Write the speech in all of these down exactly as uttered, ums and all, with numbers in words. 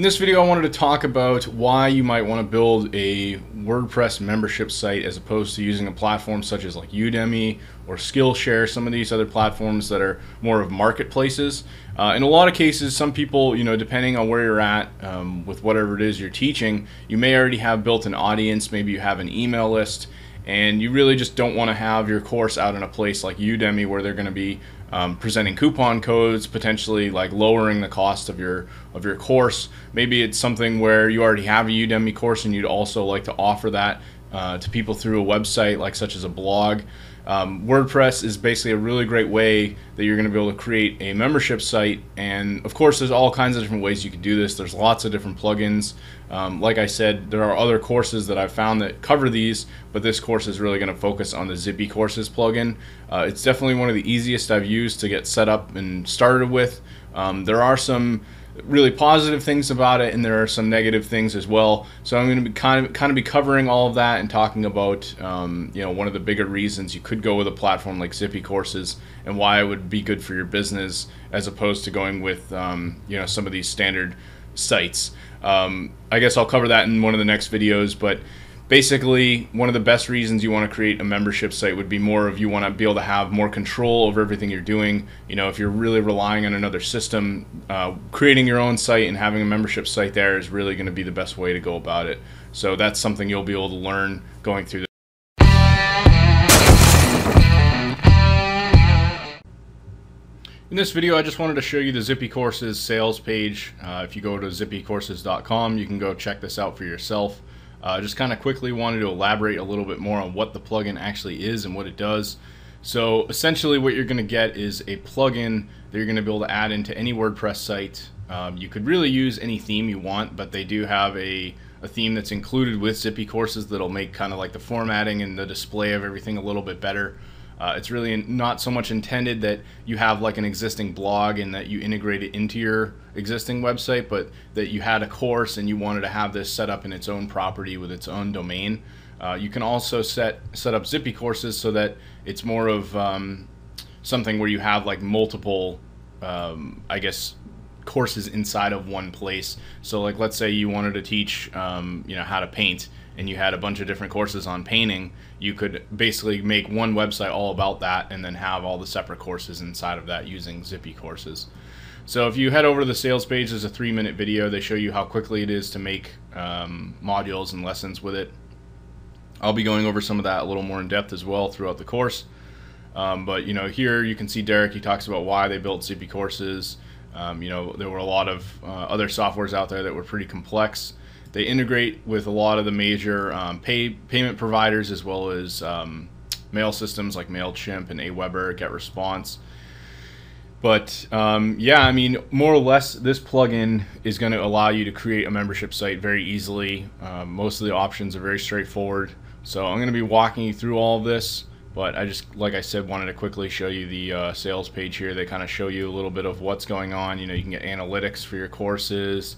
In this video, I wanted to talk about why you might want to build a WordPress membership site as opposed to using a platform such as like Udemy or Skillshare, some of these other platforms that are more of marketplaces. Uh, in a lot of cases, some people, you know, depending on where you're at um, with whatever it is you're teaching, you may already have built an audience, maybe you have an email list, and you really just don't want to have your course out in a place like Udemy where they're going to be Um, presenting coupon codes, potentially like lowering the cost of your of your course. Maybe it's something where you already have a Udemy course and you'd also like to offer that uh, to people through a website like such as a blog. Um, WordPress is basically a really great way that you're going to be able to create a membership site, and of course there's all kinds of different ways you can do this. There's lots of different plugins. Um, like I said, there are other courses that I've found that cover these, but this course is really going to focus on the Zippy Courses plugin. Uh, it's definitely one of the easiest I've used to get set up and started with. Um, there are some really positive things about it, and there are some negative things as well. So I'm going to be kind of kind of be covering all of that and talking about um, you know, one of the bigger reasons you could go with a platform like Zippy Courses and why it would be good for your business as opposed to going with um, you know, some of these standard sites. Um, I guess I'll cover that in one of the next videos, but basically, one of the best reasons you want to create a membership site would be more of you want to be able to have more control over everything you're doing. You know, if you're really relying on another system, uh, creating your own site and having a membership site there is really going to be the best way to go about it. So that's something you'll be able to learn going through this. In this video, I just wanted to show you the Zippy Courses sales page. Uh, if you go to zippy courses dot com, you can go check this out for yourself. Uh, just kind of quickly wanted to elaborate a little bit more on what the plugin actually is and what it does. So essentially what you're going to get is a plugin that you're going to be able to add into any WordPress site. Um, you could really use any theme you want, but they do have a, a theme that's included with Zippy Courses that'll make kind of like the formatting and the display of everything a little bit better. Uh, it's really not so much intended that you have like an existing blog and that you integrate it into your existing website, but that you had a course and you wanted to have this set up in its own property with its own domain. Uh, you can also set set up Zippy Courses so that it's more of um, something where you have like multiple, um, I guess, courses inside of one place. So like, let's say you wanted to teach, um, you know, how to paint, and you had a bunch of different courses on painting. You could basically make one website all about that and then have all the separate courses inside of that using Zippy Courses. So if you head over to the sales page, there's a three minute video. They show you how quickly it is to make um, modules and lessons with it. I'll be going over some of that a little more in depth as well throughout the course. Um, but you know, here you can see Derek, he talks about why they built Zippy Courses. Um, you know, there were a lot of uh, other softwares out there that were pretty complex. They integrate with a lot of the major um, pay, payment providers, as well as um, mail systems like MailChimp and AWeber, GetResponse. But um, yeah, I mean, more or less, this plugin is going to allow you to create a membership site very easily. Uh, most of the options are very straightforward. So I'm going to be walking you through all of this, but I just, like I said, wanted to quickly show you the uh, sales page here. They kind of show you a little bit of what's going on. You know, you can get analytics for your courses.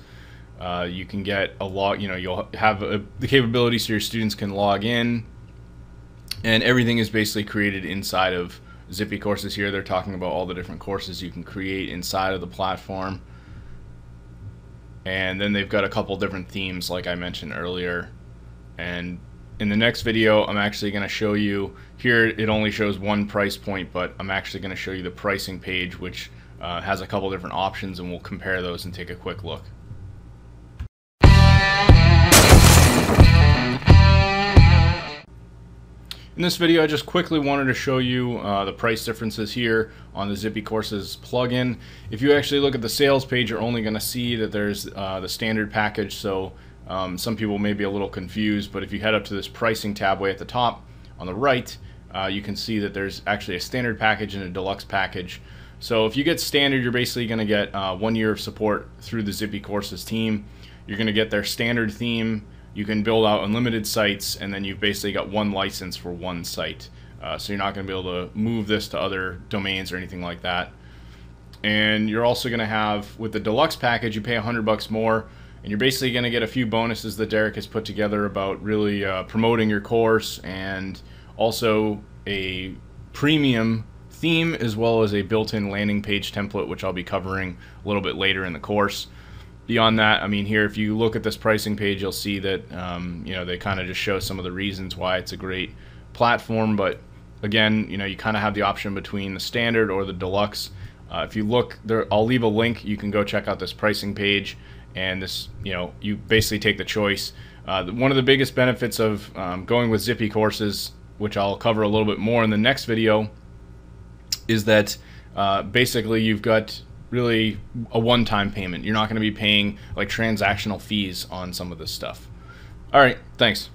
Uh, you can get a log, you know, you'll have a, the capability so your students can log in, and everything is basically created inside of Zippy Courses here. They're talking about all the different courses you can create inside of the platform. And then they've got a couple different themes like I mentioned earlier. And in the next video, I'm actually going to show you, here it only shows one price point, but I'm actually going to show you the pricing page, which uh, has a couple different options, and we'll compare those and take a quick look. In this video, I just quickly wanted to show you uh, the price differences here on the Zippy Courses plugin. If you actually look at the sales page, you're only going to see that there's uh, the standard package, so um, some people may be a little confused, but if you head up to this pricing tab way at the top on the right, uh, you can see that there's actually a standard package and a deluxe package. So if you get standard, you're basically going to get uh, one year of support through the Zippy Courses team. You're going to get their standard theme. You can build out unlimited sites, and then you've basically got one license for one site. Uh, so you're not going to be able to move this to other domains or anything like that. And you're also going to have, with the deluxe package, you pay a hundred bucks more, and you're basically going to get a few bonuses that Derek has put together about really uh, promoting your course, and also a premium theme as well as a built-in landing page template, which I'll be covering a little bit later in the course. Beyond that, I mean, here, if you look at this pricing page, you'll see that, um, you know, they kind of just show some of the reasons why it's a great platform. But again, you know, you kind of have the option between the standard or the deluxe. Uh, if you look there, I'll leave a link. You can go check out this pricing page, and this, you know, you basically take the choice. Uh, one of the biggest benefits of um, going with Zippy Courses, which I'll cover a little bit more in the next video, is that uh, basically you've got really a one-time payment. You're not going to be paying like transactional fees on some of this stuff. All right, thanks.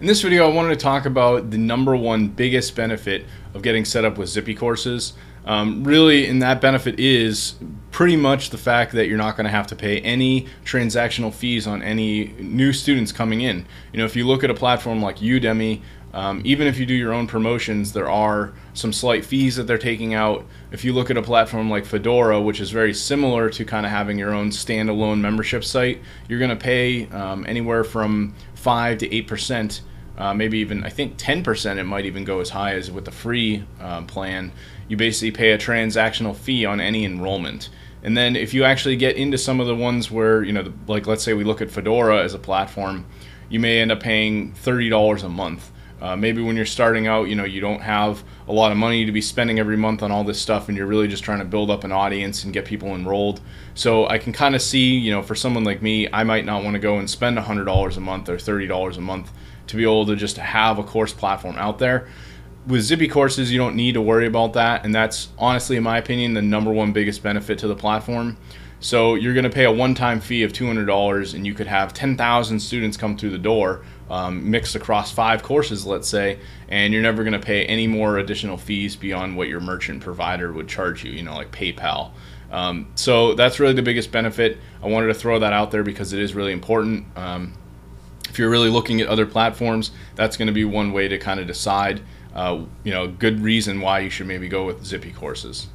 In this video, I wanted to talk about the number one biggest benefit of getting set up with Zippy Courses. Um, really, and that benefit is pretty much the fact that you're not going to have to pay any transactional fees on any new students coming in. You know, if you look at a platform like Udemy, Um, even if you do your own promotions, there are some slight fees that they're taking out. If you look at a platform like Fedora, which is very similar to kind of having your own standalone membership site, you're going to pay um, anywhere from five to eight percent, uh, maybe even, I think ten percent, it might even go as high as with the free uh, plan. You basically pay a transactional fee on any enrollment. And then if you actually get into some of the ones where, you know, the, like let's say we look at Fedora as a platform, you may end up paying thirty dollars a month. Uh, maybe when you're starting out, you know, you don't have a lot of money to be spending every month on all this stuff, and you're really just trying to build up an audience and get people enrolled. So I can kind of see, you know, for someone like me, I might not want to go and spend one hundred dollars a month or thirty dollars a month to be able to just have a course platform out there. With Zippy Courses, you don't need to worry about that, and that's honestly, in my opinion, the number one biggest benefit to the platform. So you're going to pay a one-time fee of two hundred dollars, and you could have ten thousand students come through the door, um, mixed across five courses, let's say, and you're never going to pay any more additional fees beyond what your merchant provider would charge you, you know, like PayPal. Um, so that's really the biggest benefit. I wanted to throw that out there because it is really important. Um, if you're really looking at other platforms, that's going to be one way to kind of decide, uh, you know, a good reason why you should maybe go with Zippy Courses.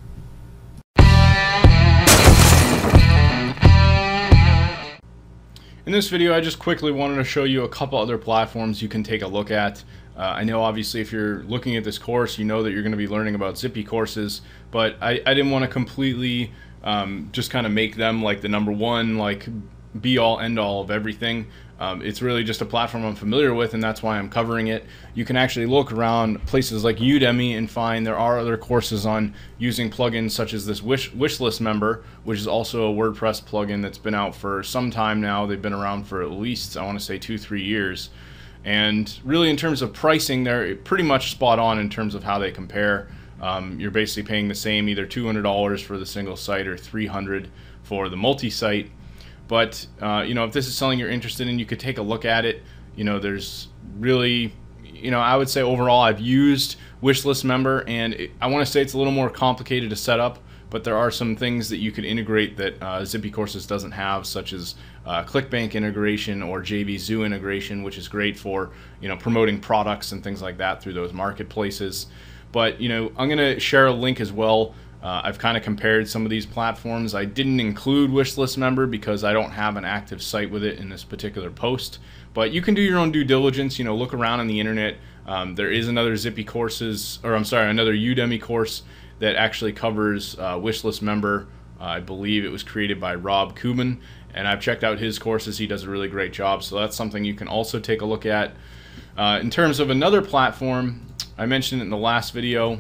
In this video, I just quickly wanted to show you a couple other platforms you can take a look at. Uh, I know obviously if you're looking at this course, you know that you're going to be learning about Zippy Courses, but I, I didn't want to completely um, just kind of make them like the number one, like be all end all of everything. Um, it's really just a platform I'm familiar with, and that's why I'm covering it. You can actually look around places like Udemy and find there are other courses on using plugins such as this wish, Wishlist Member, which is also a WordPress plugin that's been out for some time now. They've been around for at least, I want to say, two, three years. And really, in terms of pricing, they're pretty much spot on in terms of how they compare. Um, you're basically paying the same, either two hundred dollars for the single site or three hundred dollars for the multi-site. But, uh, you know, if this is something you're interested in, you could take a look at it. You know, there's really, you know, I would say overall I've used Wishlist Member, and it, I want to say it's a little more complicated to set up, but there are some things that you could integrate that uh, Zippy Courses doesn't have, such as uh, ClickBank integration or J V Zoo integration, which is great for, you know, promoting products and things like that through those marketplaces. But, you know, I'm going to share a link as well. Uh, I've kind of compared some of these platforms. I didn't include Wishlist Member because I don't have an active site with it in this particular post. But you can do your own due diligence. You know, look around on the internet. Um, there is another Zippy Courses, or I'm sorry, another Udemy course that actually covers uh, Wishlist Member. Uh, I believe it was created by Rob Kuben, and I've checked out his courses. He does a really great job, so that's something you can also take a look at. Uh, in terms of another platform, I mentioned it in the last video.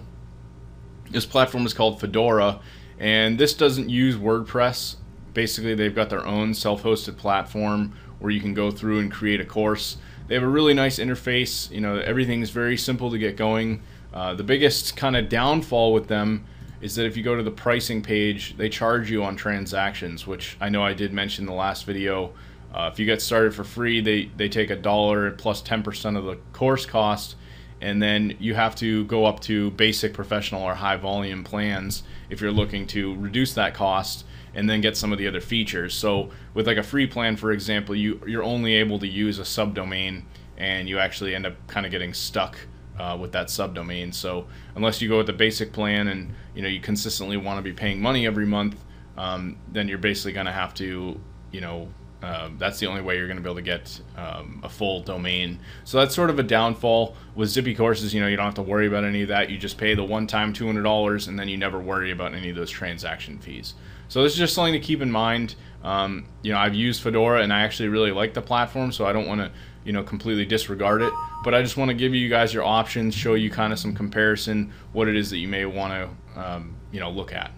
This platform is called Fedora, and this doesn't use WordPress. Basically, they've got their own self-hosted platform where you can go through and create a course. They have a really nice interface. You know, everything's very simple to get going. Uh, the biggest kind of downfall with them is that if you go to the pricing page, they charge you on transactions, which I know I did mention in the last video. Uh, if you get started for free, they, they take a dollar plus ten percent of the course cost. And then you have to go up to basic, professional, or high volume plans if you're looking to reduce that cost and then get some of the other features. So with like a free plan, for example, you, you're only able to use a subdomain, and you actually end up kind of getting stuck uh, with that subdomain. So unless you go with the basic plan and, you know, you consistently want to be paying money every month, um, then you're basically going to have to, you know, Um, that's the only way you're going to be able to get um, a full domain. So that's sort of a downfall with Zippy Courses. You know, you don't have to worry about any of that. You just pay the one-time two hundred dollars, and then you never worry about any of those transaction fees. So this is just something to keep in mind. Um, you know, I've used Fedora, and I actually really like the platform, so I don't want to, you know, completely disregard it. But I just want to give you guys your options, show you kind of some comparison, what it is that you may want to, um, you know, look at.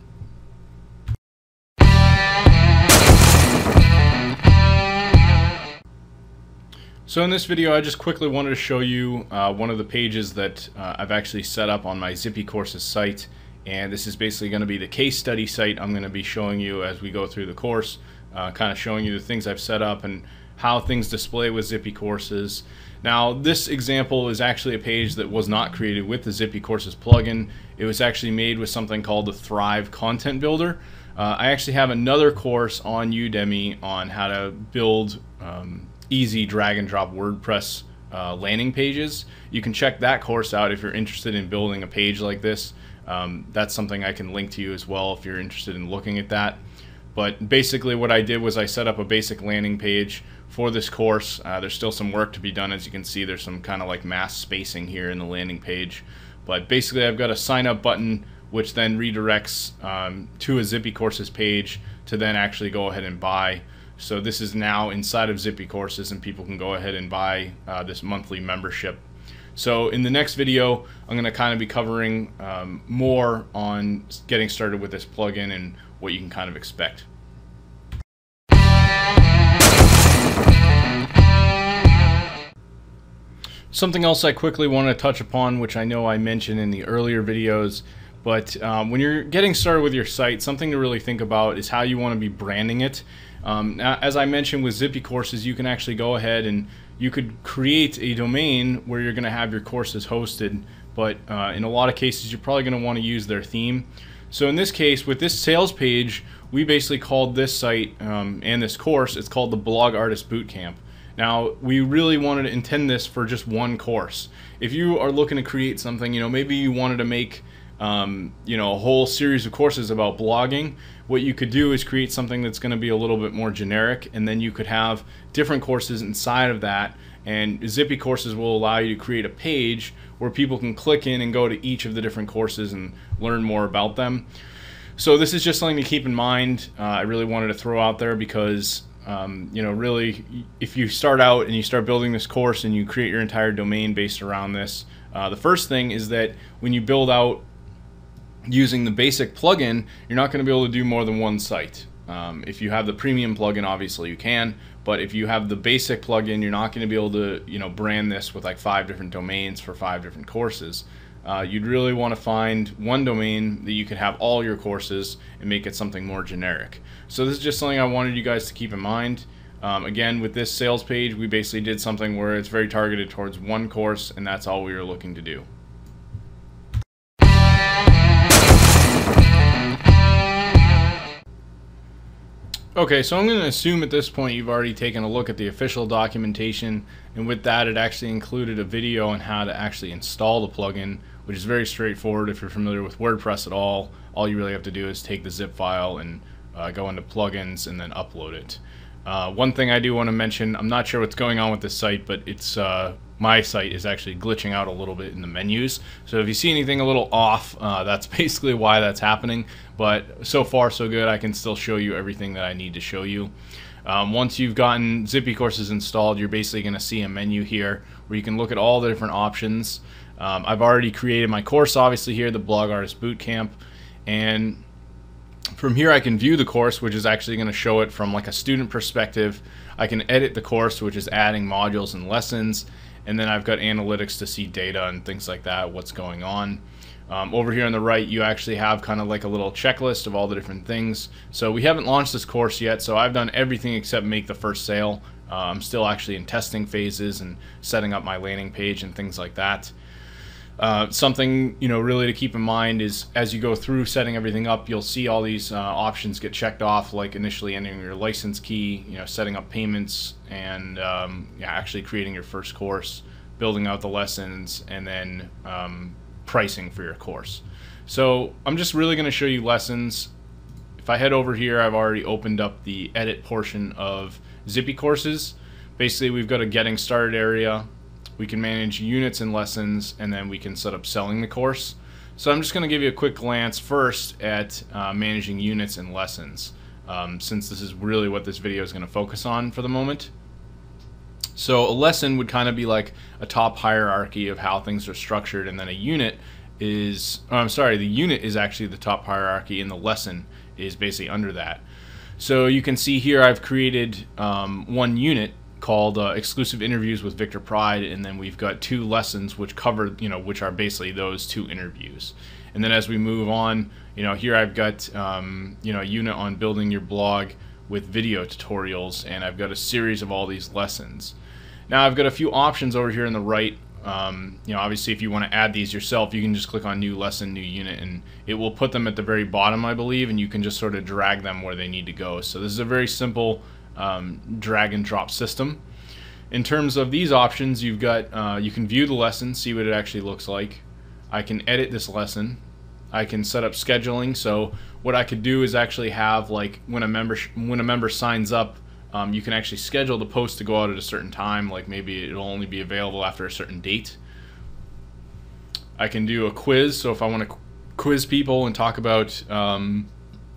So in this video, I just quickly wanted to show you uh, one of the pages that uh, I've actually set up on my Zippy Courses site. And this is basically going to be the case study site I'm going to be showing you as we go through the course, uh, kind of showing you the things I've set up and how things display with Zippy Courses. Now, this example is actually a page that was not created with the Zippy Courses plugin. It was actually made with something called the Thrive Content Builder. Uh, I actually have another course on Udemy on how to build um, easy drag and drop WordPress uh, landing pages. You can check that course out if you're interested in building a page like this. Um, that's something I can link to you as well if you're interested in looking at that. But basically what I did was I set up a basic landing page for this course. Uh, there's still some work to be done. As you can see, there's some kind of like mass spacing here in the landing page. But basically I've got a sign up button which then redirects um, to a Zippy Courses page to then actually go ahead and buy. So this is now inside of Zippy Courses, and people can go ahead and buy uh, this monthly membership. So in the next video, I'm going to kind of be covering um, more on getting started with this plugin and what you can kind of expect. Something else I quickly want to touch upon, which I know I mentioned in the earlier videos, but um, when you're getting started with your site, something to really think about is how you want to be branding it. Um, now, as I mentioned with Zippy Courses, you can actually go ahead and you could create a domain where you're going to have your courses hosted, but uh, in a lot of cases you're probably going to want to use their theme. So in this case, with this sales page, we basically called this site um, and this course, it's called the Blog Artist Bootcamp. Now, we really wanted to intend this for just one course. If you are looking to create something, you know, maybe you wanted to make Um, you know, a whole series of courses about blogging, what you could do is create something that's going to be a little bit more generic, and then you could have different courses inside of that, and Zippy Courses will allow you to create a page where people can click in and go to each of the different courses and learn more about them. So this is just something to keep in mind. uh, I really wanted to throw out there because Um, you know, really, if you start out and you start building this course and you create your entire domain based around this, uh, the first thing is that when you build out using the basic plugin, you're not going to be able to do more than one site. Um, if you have the premium plugin, obviously you can, but if you have the basic plugin, you're not going to be able to, you know, brand this with like five different domains for five different courses. Uh, you'd really want to find one domain that you could have all your courses and make it something more generic. So this is just something I wanted you guys to keep in mind. Um, again, with this sales page, we basically did something where it's very targeted towards one course, and that's all we were looking to do. Okay, so I'm going to assume at this point you've already taken a look at the official documentation, and with that it actually included a video on how to actually install the plugin, which is very straightforward. If you're familiar with WordPress at all, all you really have to do is take the zip file and uh, go into plugins and then upload it. Uh, one thing I do want to mention, I'm not sure what's going on with this site, but it's uh, my site is actually glitching out a little bit in the menus. So if you see anything a little off, uh, that's basically why that's happening. But so far so good, I can still show you everything that I need to show you. Um, once you've gotten Zippy Courses installed, you're basically going to see a menu here where you can look at all the different options. Um, I've already created my course, obviously here, the Blog Artist Bootcamp, and from here I can view the course, which is actually going to show it from like a student perspective. I can edit the course, which is adding modules and lessons, and then I've got analytics to see data and things like that, what's going on. Um, over here on the right you actually have kind of like a little checklist of all the different things. So we haven't launched this course yet, so I've done everything except make the first sale. Uh, I'm still actually in testing phases and setting up my landing page and things like that. Uh, something, you know, really to keep in mind is as you go through setting everything up, you'll see all these uh, options get checked off, like initially entering your license key, you know, setting up payments, and um, yeah, actually creating your first course, building out the lessons, and then um, pricing for your course. So I'm just really going to show you lessons. If I head over here, I've already opened up the edit portion of Zippy Courses. Basically, we've got a getting started area. We can manage units and lessons, and then we can set up selling the course. So I'm just going to give you a quick glance first at uh, managing units and lessons, um, since this is really what this video is going to focus on for the moment. So a lesson would kind of be like a top hierarchy of how things are structured, and then a unit is, oh, I'm sorry, the unit is actually the top hierarchy, and the lesson is basically under that. So you can see here I've created um, one unit called uh, Exclusive Interviews with Victor Pride, and then we've got two lessons which cover, you know, which are basically those two interviews. And then as we move on, you know, here I've got, um, you know, a unit on building your blog with video tutorials, and I've got a series of all these lessons. Now I've got a few options over here on the right. Um, you know, obviously if you want to add these yourself, you can just click on new lesson, new unit, and it will put them at the very bottom, I believe, and you can just sort of drag them where they need to go. So this is a very simple Um, drag and drop system. In terms of these options, you've got uh, you can view the lesson, see what it actually looks like. I can edit this lesson. I can set up scheduling. So what I could do is actually have, like, when a member when a member signs up, um, you can actually schedule the post to go out at a certain time. Like maybe it'll only be available after a certain date. I can do a quiz. So if I want to qu quiz people and talk about um,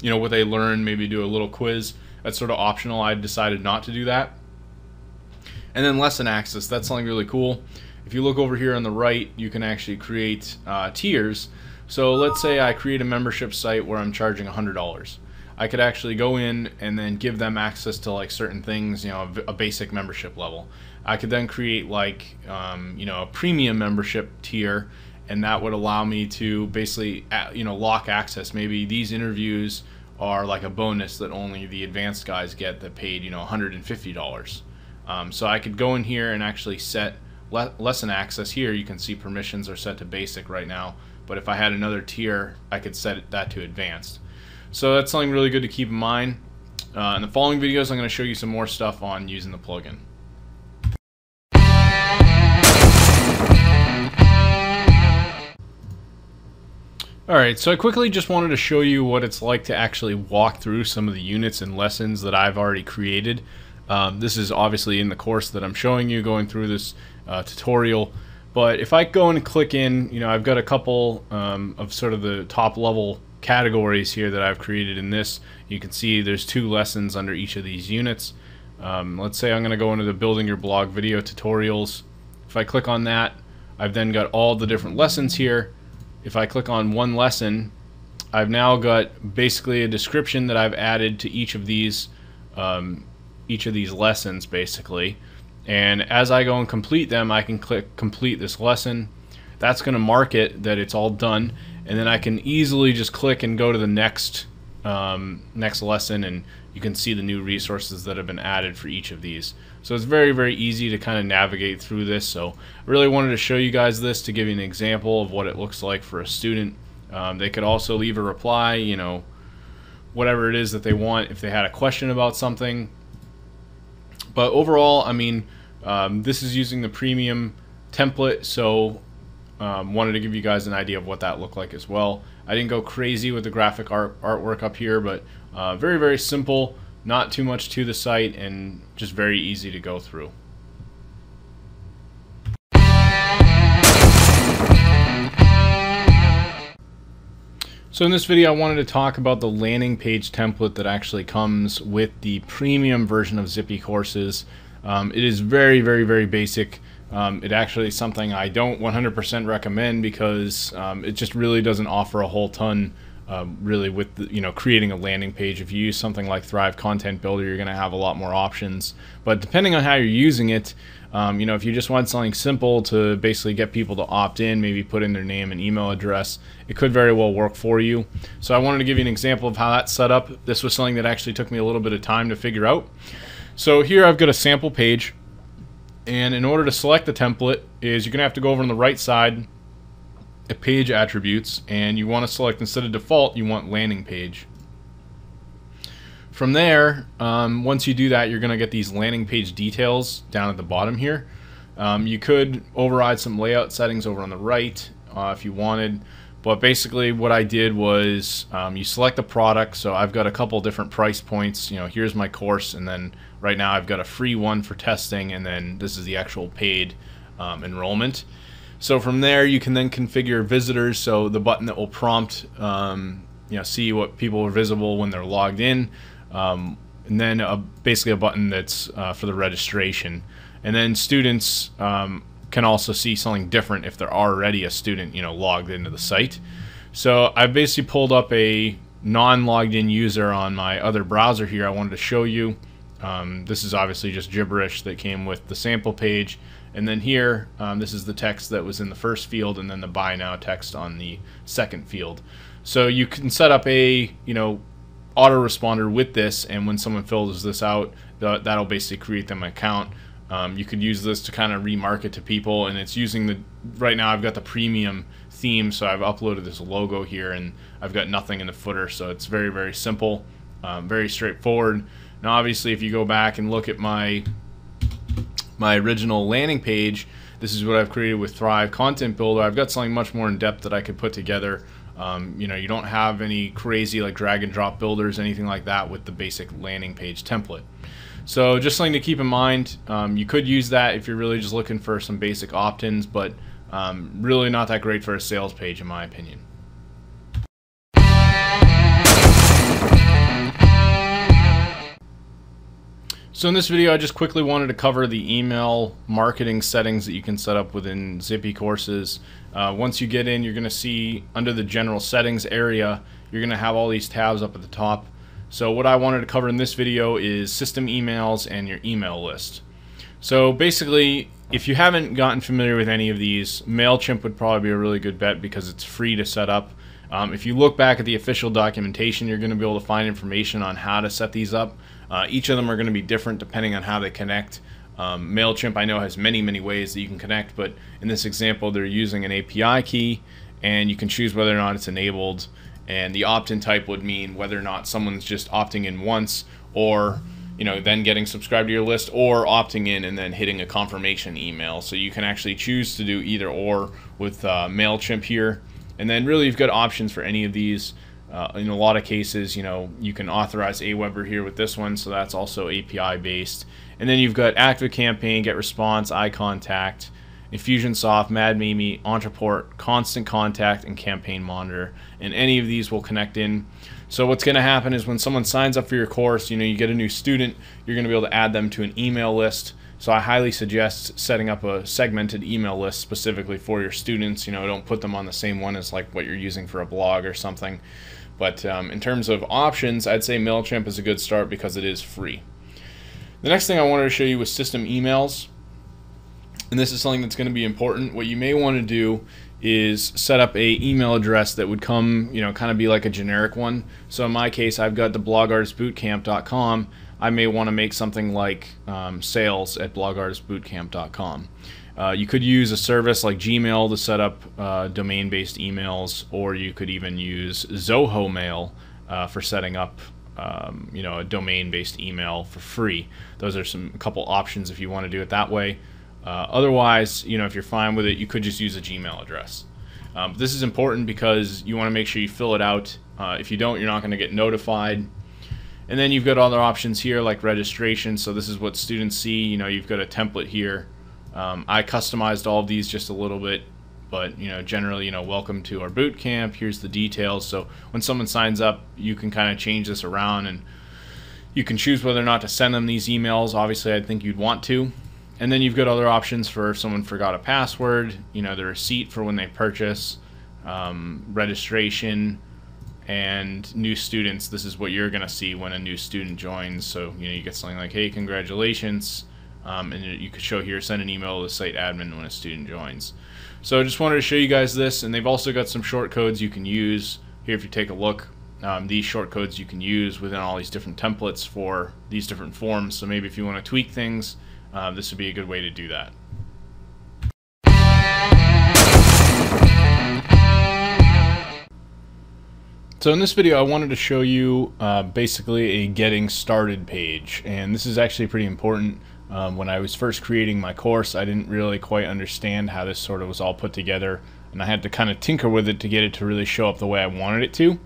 you know, what they learned, maybe do a little quiz. That's sort of optional. I decided not to do that. And then lesson access, that's something really cool. If you look over here on the right, you can actually create uh, tiers. So let's say I create a membership site where I'm charging one hundred dollars. I could actually go in and then give them access to, like, certain things, you know, a basic membership level. I could then create, like, um, you know, a premium membership tier, and that would allow me to basically, you know, lock access. Maybe these interviews are like a bonus that only the advanced guys get that paid, you know, one hundred fifty dollars. Um, so I could go in here and actually set le lesson access here. You can see permissions are set to basic right now, but if I had another tier, I could set that to advanced. So that's something really good to keep in mind. Uh, in the following videos, I'm going to show you some more stuff on using the plugin. Alright, so I quickly just wanted to show you what it's like to actually walk through some of the units and lessons that I've already created. Um, this is obviously in the course that I'm showing you, going through this uh, tutorial. But if I go and click in, you know, I've got a couple um, of sort of the top level categories here that I've created in this. You can see there's two lessons under each of these units. Um, let's say I'm going to go into the Building Your Blog Video Tutorials. If I click on that, I've then got all the different lessons here. If I click on one lesson, I've now got basically a description that I've added to each of these um, each of these lessons, basically. And as I go and complete them, I can click complete this lesson. That's going to mark it that it's all done, and then I can easily just click and go to the next um, next lesson, and you can see the new resources that have been added for each of these. So it's very, very easy to kind of navigate through this. So I really wanted to show you guys this to give you an example of what it looks like for a student. Um, they could also leave a reply, you know, whatever it is that they want, if they had a question about something. But overall, I mean, um, this is using the premium template, so um, wanted to give you guys an idea of what that looked like as well. I didn't go crazy with the graphic art artwork up here, but uh, very, very simple. Not too much to the site, and just very easy to go through. So in this video I wanted to talk about the landing page template that actually comes with the premium version of Zippy Courses. Um, it is very, very, very basic. Um, it actually is something I don't one hundred percent recommend, because um, it just really doesn't offer a whole ton Uh, really with the, you know, creating a landing page. If you use something like Thrive Content Builder, you're gonna have a lot more options, but depending on how you're using it, um, you know, if you just want something simple to basically get people to opt in, maybe put in their name and email address, it could very well work for you. So I wanted to give you an example of how that's set up. This was something that actually took me a little bit of time to figure out. So here I've got a sample page, and in order to select the template is you're gonna have to go over on the right side, page attributes, and you want to select, instead of default, you want landing page. From there, um, once you do that, you're going to get these landing page details down at the bottom here. Um, you could override some layout settings over on the right uh, if you wanted, But basically what I did was um, you select the product. So I've got a couple different price points. You know, here's my course, and then right now I've got a free one for testing, and then this is the actual paid um, enrollment. So from there you can then configure visitors. So the button that will prompt, um, you know, see what people are visible when they're logged in. Um, and then a, basically a button that's uh, for the registration. And then students um, can also see something different if they're already a student, you know, logged into the site. So I basically pulled up a non-logged in user on my other browser here. I wanted to show you. Um, this is obviously just gibberish that came with the sample page. And then here, um, this is the text that was in the first field, and then the buy now text on the second field. So you can set up a, you know, autoresponder with this, and when someone fills this out, th that'll basically create them an account. Um, you could use this to kind of remarket to people, and it's using the, right now I've got the premium theme, so I've uploaded this logo here and I've got nothing in the footer, so it's very, very simple, um, very straightforward. Now obviously if you go back and look at my, my original landing page, this is what I've created with Thrive Content Builder. I've got something much more in depth that I could put together. Um, you know, you don't have any crazy like drag and drop builders, anything like that with the basic landing page template. So just something to keep in mind. Um, you could use that if you're really just looking for some basic opt-ins, but um, really not that great for a sales page in my opinion. So in this video I just quickly wanted to cover the email marketing settings that you can set up within Zippy Courses. Uh, once you get in, you're going to see under the general settings area, you're going to have all these tabs up at the top. So what I wanted to cover in this video is system emails and your email list. So basically, if you haven't gotten familiar with any of these, MailChimp would probably be a really good bet because it's free to set up. Um, if you look back at the official documentation, you're going to be able to find information on how to set these up. Uh, each of them are going to be different depending on how they connect. Um, MailChimp I know has many, many ways that you can connect, but in this example they're using an A P I key, and you can choose whether or not it's enabled. And the opt-in type would mean whether or not someone's just opting in once, or you know, then getting subscribed to your list, or opting in and then hitting a confirmation email. So you can actually choose to do either or with uh, MailChimp here. And then really you've got options for any of these. Uh, in a lot of cases, you know, you can authorize AWeber here with this one, so that's also A P I based. And then you've got ActiveCampaign, GetResponse, iContact, Infusionsoft, Mad Mimi, Entreport, Constant Contact, and Campaign Monitor, and any of these will connect in. So what's going to happen is when someone signs up for your course, you know, you get a new student, you're going to be able to add them to an email list. So I highly suggest setting up a segmented email list specifically for your students. You know, don't put them on the same one as like what you're using for a blog or something. But um, in terms of options, I'd say MailChimp is a good start because it is free. The next thing I wanted to show you was system emails. And this is something that's going to be important. What you may want to do is set up a email address that would come, you know, kind of be like a generic one. So in my case, I've got the blog artist bootcamp dot com. I may want to make something like um, sales at blog artist bootcamp dot com. Uh, you could use a service like Gmail to set up uh, domain-based emails, or you could even use Zoho Mail uh, for setting up Um, you know, a domain-based email for free. Those are some a couple options if you want to do it that way. Uh, otherwise, you know, if you're fine with it, you could just use a Gmail address. Um, this is important because you want to make sure you fill it out. Uh, if you don't, you're not going to get notified. And then you've got other options here like registration. So this is what students see. You know, you've got a template here. Um, I customized all of these just a little bit, but you know, generally, you know, welcome to our boot camp. Here's the details. So when someone signs up, you can kind of change this around, and you can choose whether or not to send them these emails. Obviously, I think you'd want to. And then you've got other options for if someone forgot a password, you know, the receipt for when they purchase, um, registration, and new students. This is what you're going to see when a new student joins. So you know, you get something like, "Hey, congratulations." Um, and you could show here, send an email to the site admin when a student joins. So I just wanted to show you guys this, and they've also got some short codes you can use here if you take a look. Um, these short codes you can use within all these different templates for these different forms. So maybe if you want to tweak things, uh, this would be a good way to do that. So in this video I wanted to show you uh, basically a getting started page, and this is actually pretty important. Um, when I was first creating my course, I didn't really quite understand how this sort of was all put together. and I had to kind of tinker with it to get it to really show up the way I wanted it to.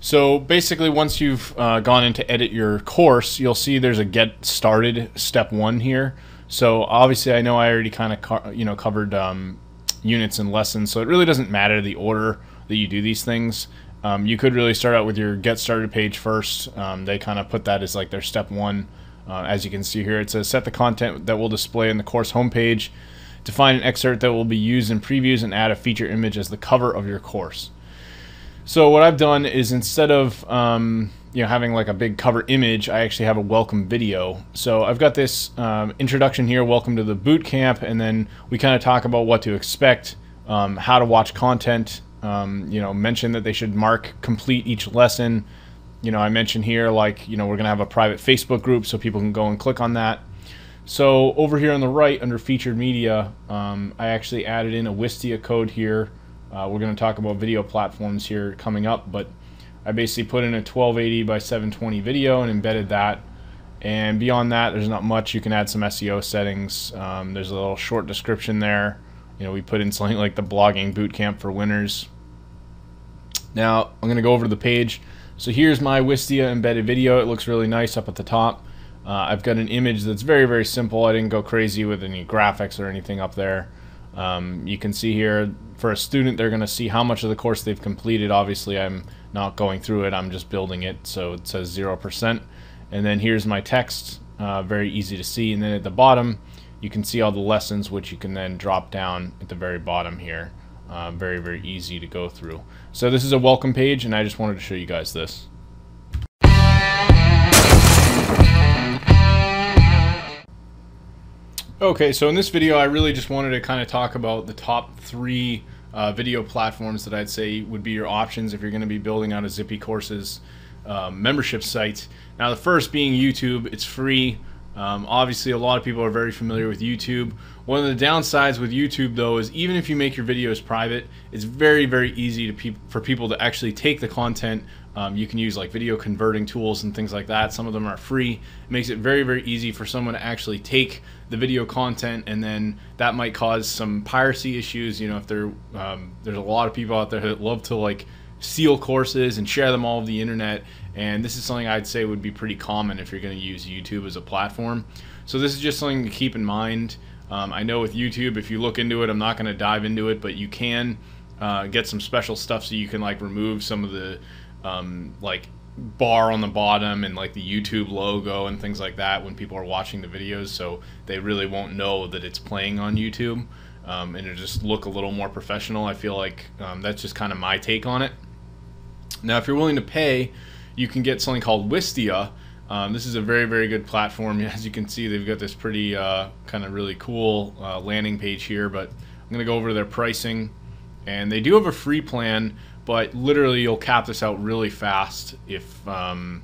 So basically, once you've uh, gone in to edit your course, you'll see there's a get started step one here. So obviously, I know I already kind of you know covered um, units and lessons, so it really doesn't matter the order that you do these things. Um, you could really start out with your get started page first. Um, they kind of put that as like their step one. Uh, as you can see here, it says set the content that will display in the course homepage, define an excerpt that will be used in previews, and add a feature image as the cover of your course. So what I've done is, instead of um, you know having like a big cover image, I actually have a welcome video. So I've got this um, introduction here, welcome to the boot camp, and then we kind of talk about what to expect, um, how to watch content, um, you know, mention that they should mark complete each lesson. You know, I mentioned here, like, you know, we're gonna have a private Facebook group so people can go and click on that. So over here on the right under featured media, um, I actually added in a Wistia code here. Uh, we're going to talk about video platforms here coming up, but I basically put in a twelve eighty by seven twenty video and embedded that. And beyond that, there's not much. You can add some S E O settings. Um, there's a little short description there. You know, we put in something like the blogging bootcamp for winners. Now I'm going to go over to the page. So here's my Wistia embedded video. It looks really nice up at the top. Uh, I've got an image that's very, very simple. I didn't go crazy with any graphics or anything up there. Um, you can see here, for a student, they're going to see how much of the course they've completed. Obviously, I'm not going through it. I'm just building it, so it says zero percent. And then here's my text, uh, very easy to see. And then at the bottom, you can see all the lessons, which you can then drop down at the very bottom here. Uh, very, very easy to go through. So this is a welcome page, and I just wanted to show you guys this. Okay, so in this video I really just wanted to kind of talk about the top three uh, video platforms that I'd say would be your options if you're going to be building out a Zippy Courses uh, membership site. Now the first being YouTube. It's free. Um, obviously a lot of people are very familiar with YouTube. One of the downsides with YouTube though is even if you make your videos private, it's very, very easy to pe for people to actually take the content. Um, you can use like video converting tools and things like that. Some of them are free. It makes it very, very easy for someone to actually take the video content, and then that might cause some piracy issues. You know, if there, um, there's a lot of people out there that love to like steal courses and share them all over the internet, and this is something I'd say would be pretty common if you're going to use YouTube as a platform. So this is just something to keep in mind. Um, I know with YouTube, if you look into it, I'm not going to dive into it, but you can uh, get some special stuff so you can like remove some of the Um, like bar on the bottom and like the YouTube logo and things like that when people are watching the videos, so they really won't know that it's playing on YouTube, um, and it'll just look a little more professional. I feel like um, that's just kind of my take on it. Now if you're willing to pay, you can get something called Wistia. Um, this is a very, very good platform. As you can see, they've got this pretty uh, kind of really cool uh, landing page here, but I'm gonna go over to their pricing, and they do have a free plan, but literally you'll cap this out really fast if um,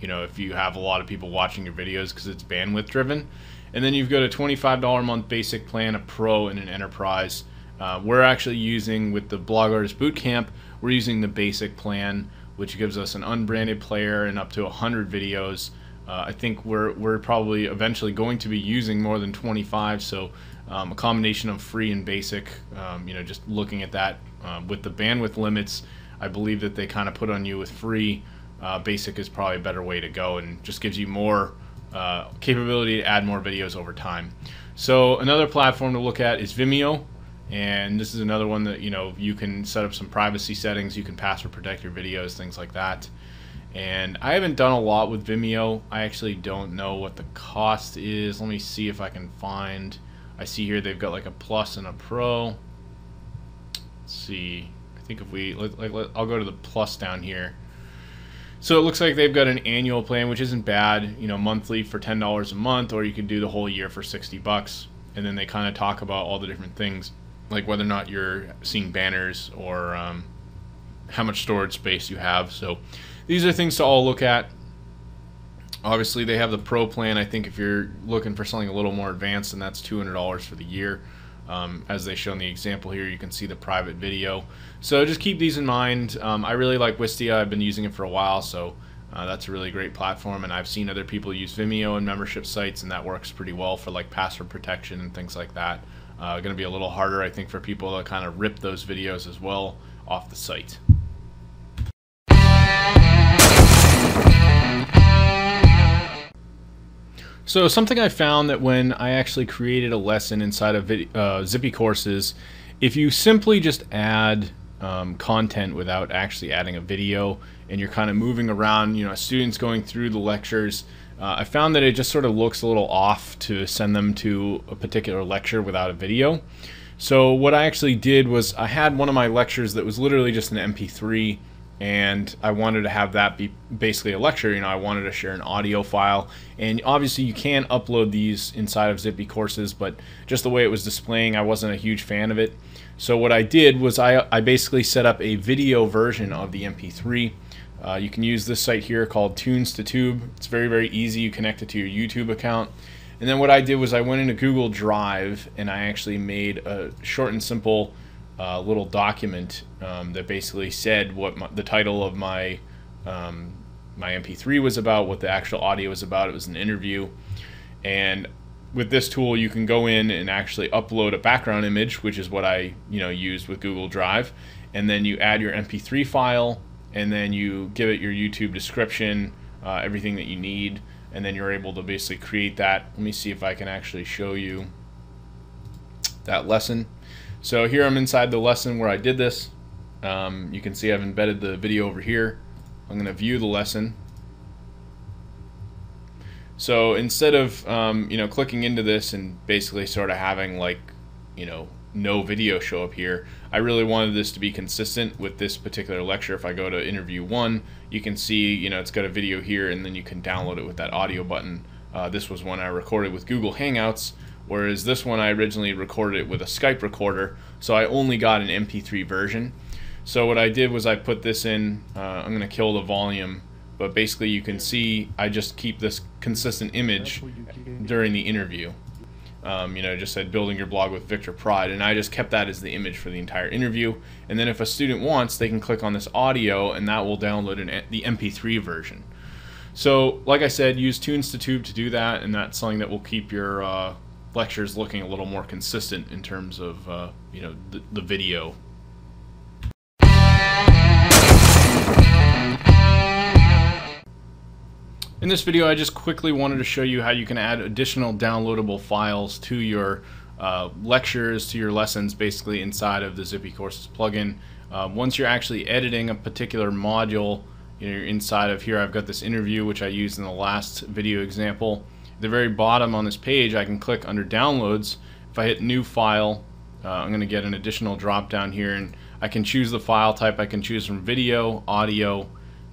you know, if you have a lot of people watching your videos, because it's bandwidth driven. And then you've got a twenty-five dollar a month basic plan, a pro, and an enterprise. Uh, we're actually using, with the Blog Artist Bootcamp, we're using the basic plan, which gives us an unbranded player and up to one hundred videos. Uh, I think we're, we're probably eventually going to be using more than twenty-five, so um, a combination of free and basic, um, you know, just looking at that. Uh, with the bandwidth limits, I believe that they kind of put on you with free. Uh, basic is probably a better way to go, and just gives you more uh, capability to add more videos over time. So another platform to look at is Vimeo, and this is another one that, you know, you can set up some privacy settings, you can password protect your videos, things like that. And I haven't done a lot with Vimeo. I actually don't know what the cost is. Let me see if I can find. I see here they've got like a plus and a pro. See, I think if we let, let, let, I'll go to the plus down here. So it looks like they've got an annual plan, which isn't bad, you know, monthly for ten dollars a month, or you could do the whole year for sixty bucks. And then they kind of talk about all the different things, like whether or not you're seeing banners, or um, how much storage space you have. So these are things to all look at. Obviously they have the pro plan. I think if you're looking for something a little more advanced, then that's two hundred dollars for the year. Um, as they show in the example here, you can see the private video. So just keep these in mind. Um, I really like Wistia. I've been using it for a while, so uh, that's a really great platform. And I've seen other people use Vimeo and membership sites, and that works pretty well for like password protection and things like that. Uh, going to be a little harder, I think, for people to kind of rip those videos as well off the site. So something I found that when I actually created a lesson inside of uh, Zippy Courses, if you simply just add um, content without actually adding a video, and you're kind of moving around, you know, students going through the lectures, uh, I found that it just sort of looks a little off to send them to a particular lecture without a video. So what I actually did was I had one of my lectures that was literally just an M P three. And I wanted to have that be basically a lecture. You know, I wanted to share an audio file, and obviously you can upload these inside of Zippy Courses, but just the way it was displaying, I wasn't a huge fan of it. So what I did was I, I basically set up a video version of the M P three. Uh, you can use this site here called Tunes to Tube. It's very, very easy. You connect it to your YouTube account. And then what I did was I went into Google Drive and I actually made a short and simple Uh, little document um, that basically said what my, the title of my um, my M P three was about, what the actual audio was about. It was an interview, and with this tool you can go in and actually upload a background image, which is what I you know used with Google Drive, and then you add your M P three file, and then you give it your YouTube description, uh, everything that you need, and then you're able to basically create that. Let me see if I can actually show you that lesson. So here I'm inside the lesson where I did this. Um, you can see I've embedded the video over here. I'm going to view the lesson. So instead of um, you know clicking into this and basically sort of having like you know no video show up here, I really wanted this to be consistent with this particular lecture. If I go to interview one, you can see you know it's got a video here, and then you can download it with that audio button. Uh, this was one I recorded with Google Hangouts. Whereas this one I originally recorded it with a Skype recorder, so I only got an M P three version. So what I did was I put this in, uh, I'm going to kill the volume, but basically you can see I just keep this consistent image during the interview. Um, you know, just said building your blog with Victor Pride, and I just kept that as the image for the entire interview. And then if a student wants, they can click on this audio and that will download an, the M P three version. So like I said, use Tunes to Tube to do that, and that's something that will keep your uh, lectures looking a little more consistent in terms of uh, you know the, the video. In this video, I just quickly wanted to show you how you can add additional downloadable files to your uh, lectures, to your lessons, basically inside of the Zippy Courses plugin. Uh, once you're actually editing a particular module, you know, you're inside of here. I've got this interview, which I used in the last video example. The very bottom on this page, I can click under downloads. If I hit new file, uh, I'm going to get an additional drop down here, and I can choose the file type. I can choose from video, audio,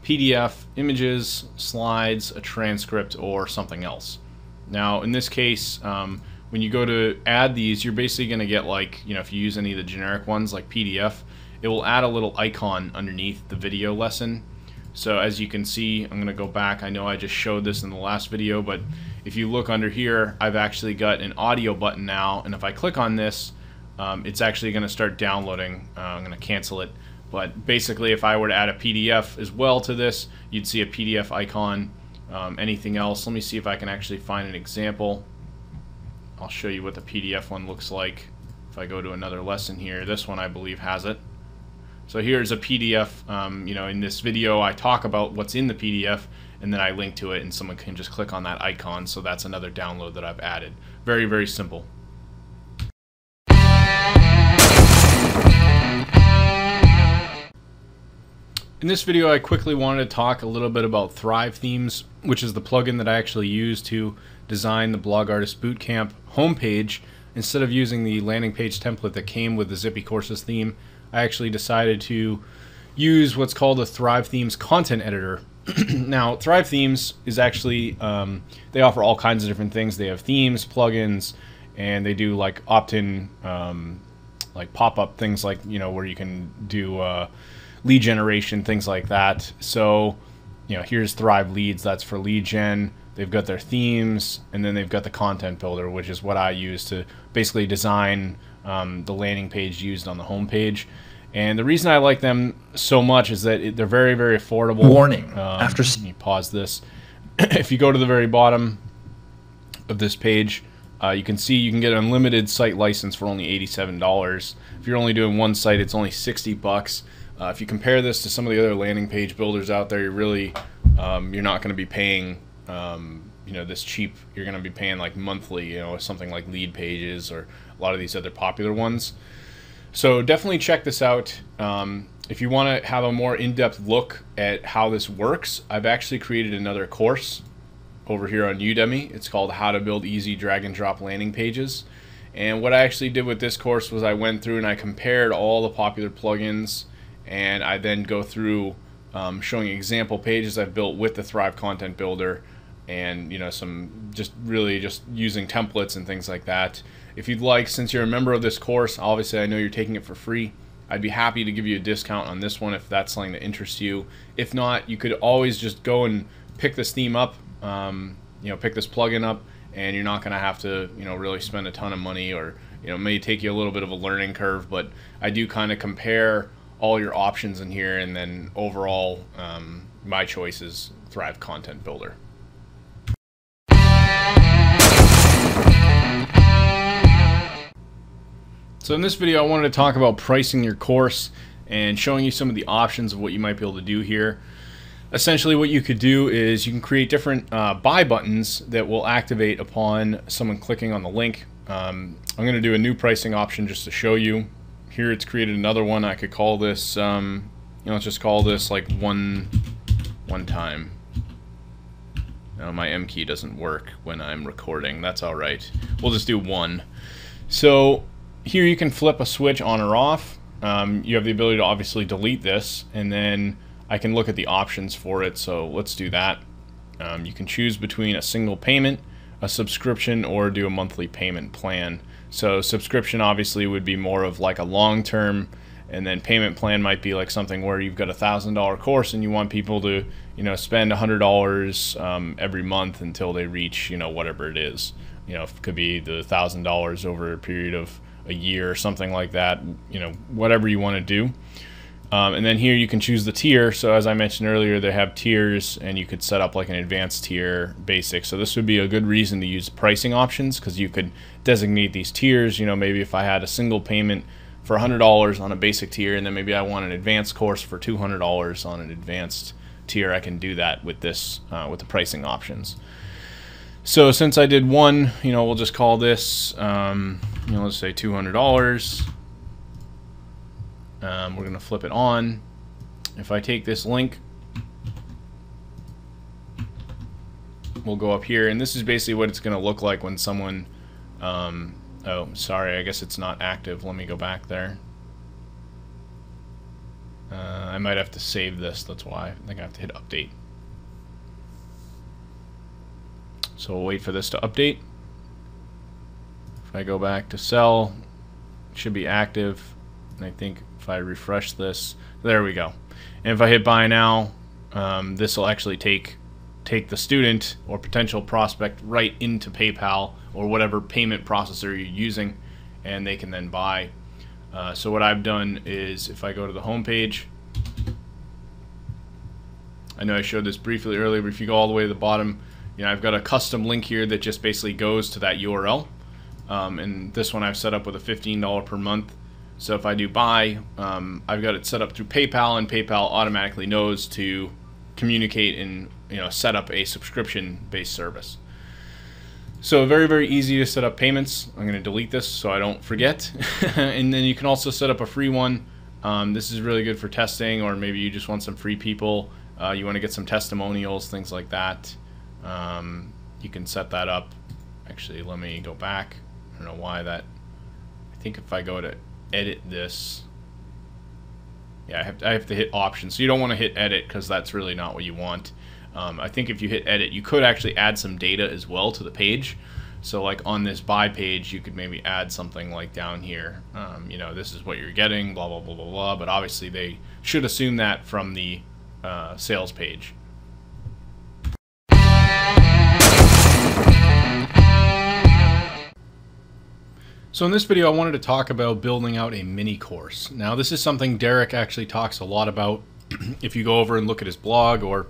P D F, images, slides, a transcript, or something else. Now in this case, um, when you go to add these, you're basically going to get, like, you know if you use any of the generic ones like P D F, it will add a little icon underneath the video lesson. So as you can see, I'm going to go back. I know I just showed this in the last video, but if you look under here, I've actually got an audio button now, and if I click on this, um, it's actually going to start downloading. Uh, I'm going to cancel it, but basically if I were to add a P D F as well to this, you'd see a P D F icon. Um, anything else? Let me see if I can actually find an example. I'll show you what the P D F one looks like. If I go to another lesson here, this one I believe has it. So here's a P D F. Um, you know, in this video, I talk about what's in the P D F, and then I link to it, and someone can just click on that icon. So that's another download that I've added. Very, very simple. In this video, I quickly wanted to talk a little bit about Thrive Themes, which is the plugin that I actually use to design the Blog Artist Bootcamp homepage. Instead of using the landing page template that came with the Zippy Courses theme, I actually decided to use what's called a Thrive Themes content editor. Now, Thrive Themes is actually, um, they offer all kinds of different things. They have themes, plugins, and they do like opt-in, um, like pop-up things, like, you know, where you can do uh, lead generation, things like that. So, you know, here's Thrive Leads, that's for lead gen. They've got their themes, and then they've got the content builder, which is what I use to basically design Um, the landing page used on the homepage. And the reason I like them so much is that it, they're very, very affordable. Warning. Um, after let me pause this. If you go to the very bottom of this page, Uh, you can see you can get an unlimited site license for only eighty-seven dollars. If you're only doing one site, it's only sixty bucks. Uh, if you compare this to some of the other landing page builders out there, you really um, you're not going to be paying um, you know, this cheap. You're going to be paying like monthly, you know, something like Lead Pages or a lot of these other popular ones. So definitely check this out. Um, if you want to have a more in-depth look at how this works, I've actually created another course over here on Udemy. It's called How to Build Easy Drag and Drop Landing Pages. And what I actually did with this course was I went through and I compared all the popular plugins, and I then go through um, showing example pages I've built with the Thrive Content Builder, and, you know, some just really just using templates and things like that. If you'd like, since you're a member of this course, obviously I know you're taking it for free, I'd be happy to give you a discount on this one if that's something that interests you. If not, you could always just go and pick this theme up, um, you know, pick this plugin up, and you're not gonna have to, you know, really spend a ton of money, or, you know, it may take you a little bit of a learning curve, but I do kind of compare all your options in here, and then overall, um, my choice is Thrive Content Builder. So in this video, I wanted to talk about pricing your course and showing you some of the options of what you might be able to do here. Essentially, what you could do is you can create different uh, buy buttons that will activate upon someone clicking on the link. Um, I'm going to do a new pricing option just to show you. Here it's created another one. I could call this, um, you know, let's just call this like one, one time. Now my M key doesn't work when I'm recording. That's all right. We'll just do one. So here you can flip a switch on or off. Um, you have the ability to obviously delete this, and then I can look at the options for it. So let's do that. Um, you can choose between a single payment, a subscription, or do a monthly payment plan. So subscription obviously would be more of like a long-term, and then payment plan might be like something where you've got a thousand dollar course and you want people to, you know, spend a hundred dollars um, every month until they reach, you know, whatever it is. You know, it could be the thousand dollars over a period of a year or something like that, you know, whatever you want to do. Um, and then here you can choose the tier. So as I mentioned earlier, they have tiers, and you could set up like an advanced tier, basic. So this would be a good reason to use pricing options, because you could designate these tiers. You know, maybe if I had a single payment for one hundred dollars on a basic tier, and then maybe I want an advanced course for two hundred dollars on an advanced tier, I can do that with this, uh, with the pricing options. So since I did one, you know, we'll just call this, um, you know, let's say two hundred dollars. Um, we're going to flip it on. If I take this link, we'll go up here, and this is basically what it's going to look like when someone, um, oh, sorry, I guess it's not active. Let me go back there. Uh, I might have to save this. That's why I think I have to hit update. So we'll wait for this to update. If I go back to sell, it should be active. And I think if I refresh this, there we go. And if I hit buy now, um, this will actually take take the student or potential prospect right into PayPal or whatever payment processor you're using, and they can then buy. Uh, so what I've done is, if I go to the home page, I know I showed this briefly earlier, but if you go all the way to the bottom, you know, I've got a custom link here that just basically goes to that U R L. Um, and this one I've set up with a fifteen dollars per month. So if I do buy, um, I've got it set up through PayPal, and PayPal automatically knows to communicate and, you know, set up a subscription-based service. So very, very easy to set up payments. I'm going to delete this so I don't forget. And then you can also set up a free one. Um, this is really good for testing, or maybe you just want some free people. Uh, you want to get some testimonials, things like that. Um, you can set that up. Actually, let me go back. I don't know why that... I think if I go to... edit this. Yeah, I have, to, I have to hit options. So you don't want to hit edit, because that's really not what you want. Um, I think if you hit edit, you could actually add some data as well to the page. So like on this buy page, you could maybe add something like down here. Um, you know, this is what you're getting, blah, blah, blah, blah, blah. But obviously they should assume that from the uh, sales page. So in this video, I wanted to talk about building out a mini course. Now, this is something Derek actually talks a lot about. If you go over and look at his blog, or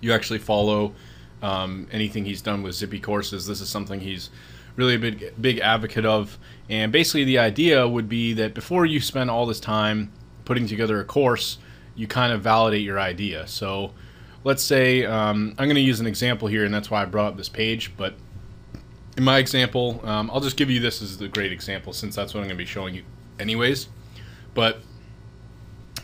you actually follow um, anything he's done with Zippy Courses, this is something he's really a big, big advocate of. And basically the idea would be that before you spend all this time putting together a course, you kind of validate your idea. So let's say, um, I'm going to use an example here, and that's why I brought up this page. But in my example, um, I'll just give you this as the great example, since that's what I'm going to be showing you anyways. But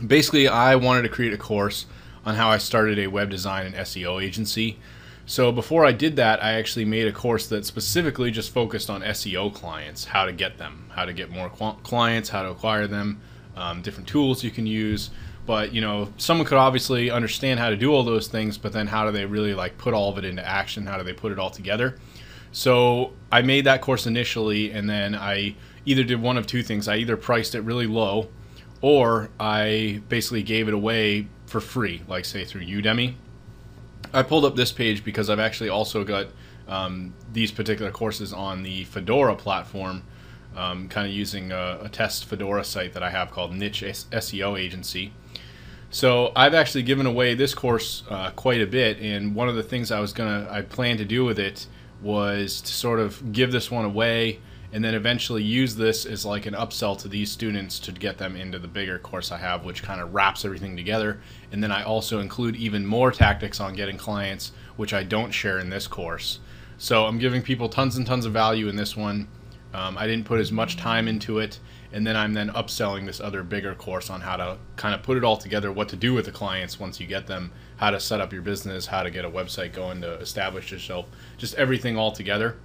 basically, I wanted to create a course on how I started a web design and S E O agency. So before I did that, I actually made a course that specifically just focused on S E O clients, how to get them, how to get more clients, how to acquire them, um, different tools you can use. But, you know, someone could obviously understand how to do all those things, but then how do they really like put all of it into action? How do they put it all together? So I made that course initially, and then I either did one of two things. I either priced it really low, or I basically gave it away for free, like say through Udemy. I pulled up this page because I've actually also got um, these particular courses on the Fedora platform, um, kind of using a, a test Fedora site that I have called Niche S E O Agency. So I've actually given away this course uh, quite a bit, and one of the things I was gonna, I planned to do with it was to sort of give this one away and then eventually use this as like an upsell to these students to get them into the bigger course I have, which kind of wraps everything together. And then I also include even more tactics on getting clients, which I don't share in this course. So I'm giving people tons and tons of value in this one. Um, I didn't put as much time into it. And then I'm then upselling this other bigger course on how to kind of put it all together, what to do with the clients once you get them, how to set up your business, how to get a website going, to establish yourself, just everything all together.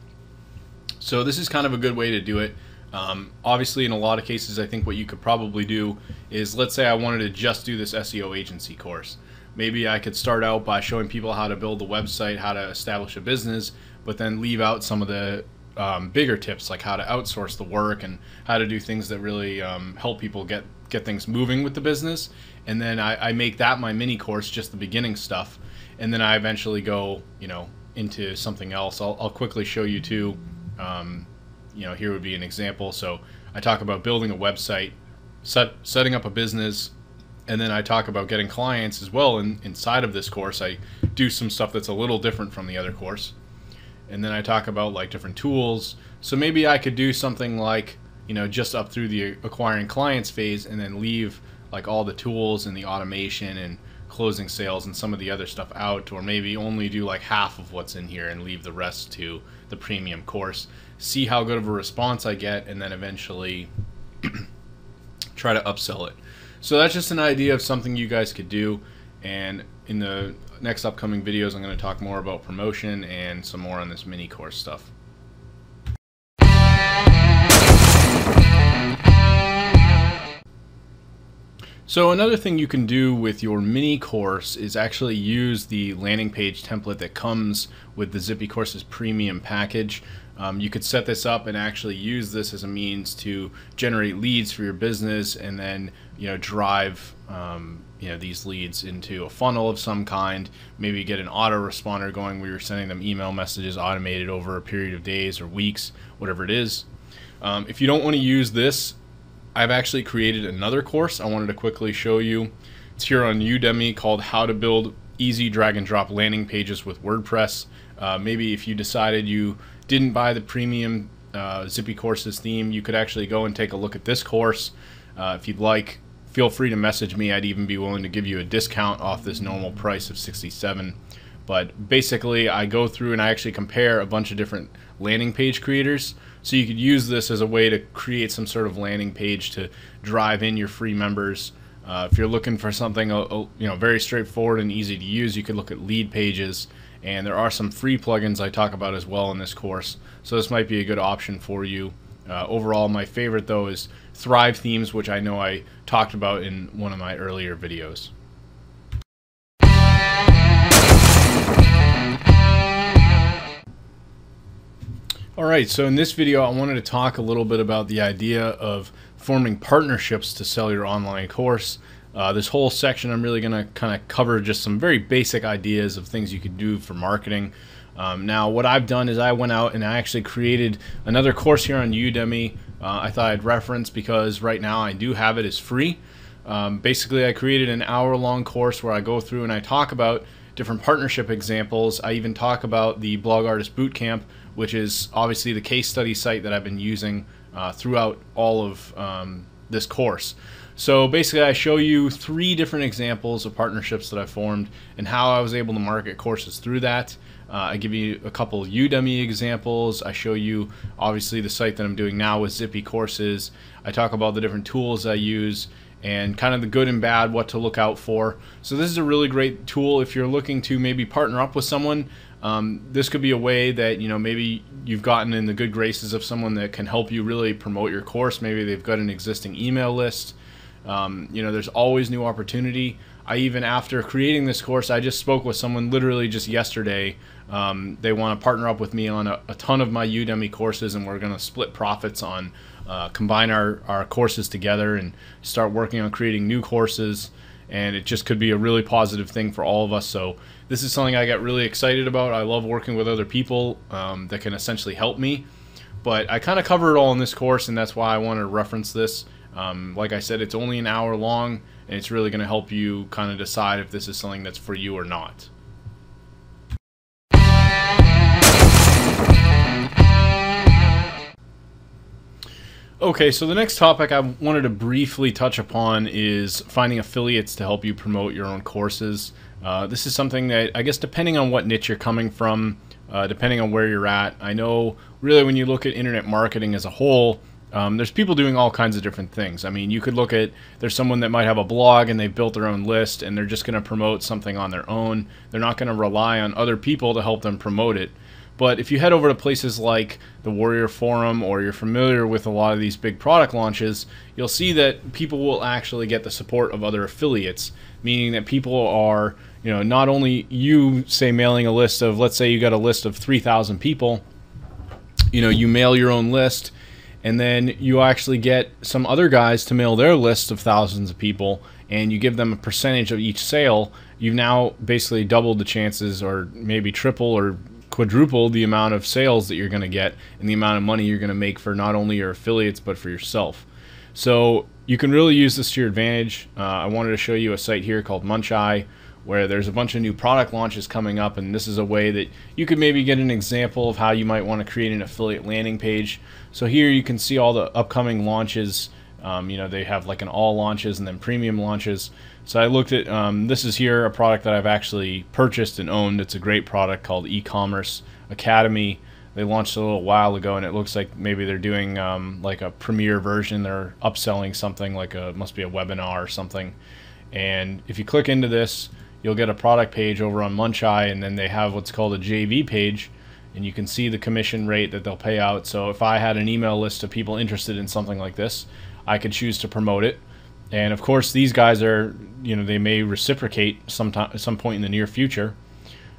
So this is kind of a good way to do it. Um, obviously, in a lot of cases, I think what you could probably do is, let's say I wanted to just do this S E O agency course. Maybe I could start out by showing people how to build a website, how to establish a business, but then leave out some of the um, bigger tips, like how to outsource the work and how to do things that really um, help people get, get things moving with the business. And then I, I make that my mini course, just the beginning stuff. And then I eventually go, you know, into something else. I'll, I'll quickly show you too. Um, you know, here would be an example. So I talk about building a website, set, setting up a business, and then I talk about getting clients as well. And inside of this course, I do some stuff that's a little different from the other course. And then I talk about like different tools. So maybe I could do something like, you know, just up through the acquiring clients phase, and then leave like all the tools and the automation and closing sales and some of the other stuff out, or maybe only do like half of what's in here and leave the rest to the premium course, see how good of a response I get, and then eventually try to upsell it. So that's just an idea of something you guys could do. And in the next upcoming videos, I'm going to talk more about promotion and some more on this mini course stuff. So another thing you can do with your mini course is actually use the landing page template that comes with the Zippy Courses premium package. Um, you could set this up and actually use this as a means to generate leads for your business, and then, you know, drive um, you know, these leads into a funnel of some kind. Maybe get an autoresponder going where you're sending them email messages automated over a period of days or weeks, whatever it is. Um, if you don't want to use this, I've actually created another course I wanted to quickly show you. It's here on Udemy, called How to Build Easy Drag and Drop Landing Pages with WordPress. Uh, maybe if you decided you didn't buy the premium uh, Zippy Courses theme, you could actually go and take a look at this course. Uh, if you'd like, feel free to message me. I'd even be willing to give you a discount off this normal price of sixty-seven dollars. But basically, I go through and I actually compare a bunch of different landing page creators. So you could use this as a way to create some sort of landing page to drive in your free members. Uh, if you're looking for something uh, you know, very straightforward and easy to use, you could look at lead pages. And there are some free plugins I talk about as well in this course. So this might be a good option for you. Uh, overall, my favorite though is Thrive Themes, which I know I talked about in one of my earlier videos. Alright, so in this video I wanted to talk a little bit about the idea of forming partnerships to sell your online course. Uh, this whole section I'm really going to kind of cover just some very basic ideas of things you can do for marketing. Um, now what I've done is I went out and I actually created another course here on Udemy. uh, I thought I'd reference because right now I do have it as free. Um, basically I created an hour long course where I go through and I talk about different partnership examples. I even talk about the Blog Artist Bootcamp, which is obviously the case study site that I've been using uh, throughout all of um, this course. So basically I show you three different examples of partnerships that I formed and how I was able to market courses through that. Uh, I give you a couple Udemy examples. I show you obviously the site that I'm doing now with Zippy Courses. I talk about the different tools I use and kind of the good and bad, what to look out for. So this is a really great tool if you're looking to maybe partner up with someone. Um, this could be a way that, you know, maybe you've gotten in the good graces of someone that can help you really promote your course. Maybe they've got an existing email list. Um, you know, there's always new opportunity. I even, after creating this course, I just spoke with someone literally just yesterday. Um, they want to partner up with me on a, a ton of my Udemy courses, and we're going to split profits on, uh, combine our, our courses together and start working on creating new courses. And it just could be a really positive thing for all of us. So this is something I got really excited about. I love working with other people um, that can essentially help me. But I kind of cover it all in this course, and that's why I wanted to reference this. Um, like I said, it's only an hour long, and it's really going to help you kind of decide if this is something that's for you or not. Okay, so the next topic I wanted to briefly touch upon is finding affiliates to help you promote your own courses. Uh, this is something that, I guess, depending on what niche you're coming from, uh, depending on where you're at, I know really when you look at internet marketing as a whole, Um, there's people doing all kinds of different things. I mean, you could look at, there's someone that might have a blog and they've built their own list and they're just going to promote something on their own. They're not going to rely on other people to help them promote it. But if you head over to places like the Warrior Forum, or you're familiar with a lot of these big product launches, you'll see that people will actually get the support of other affiliates, meaning that people are, you know, not only you, say, mailing a list of, let's say you got a list of three thousand people, you know, you mail your own list, and then you actually get some other guys to mail their list of thousands of people, and you give them a percentage of each sale. You've now basically doubled the chances, or maybe triple or quadruple the amount of sales that you're going to get and the amount of money you're going to make for not only your affiliates but for yourself. So you can really use this to your advantage. Uh, I wanted to show you a site here called MunchEye, where there's a bunch of new product launches coming up, and this is a way that you could maybe get an example of how you might want to create an affiliate landing page. So here you can see all the upcoming launches. Um, you know, they have like an all launches and then premium launches. So I looked at, um, this is here a product that I've actually purchased and owned. It's a great product called E-Commerce Academy. They launched a little while ago, and it looks like maybe they're doing um, like a premiere version. They're upselling something like a, must be a webinar or something. And if you click into this, you'll get a product page over on MunchEye, and then they have what's called a J V page, and you can see the commission rate that they'll pay out. So if I had an email list of people interested in something like this, I could choose to promote it. And of course, these guys are, you know, they may reciprocate sometime, at some point in the near future.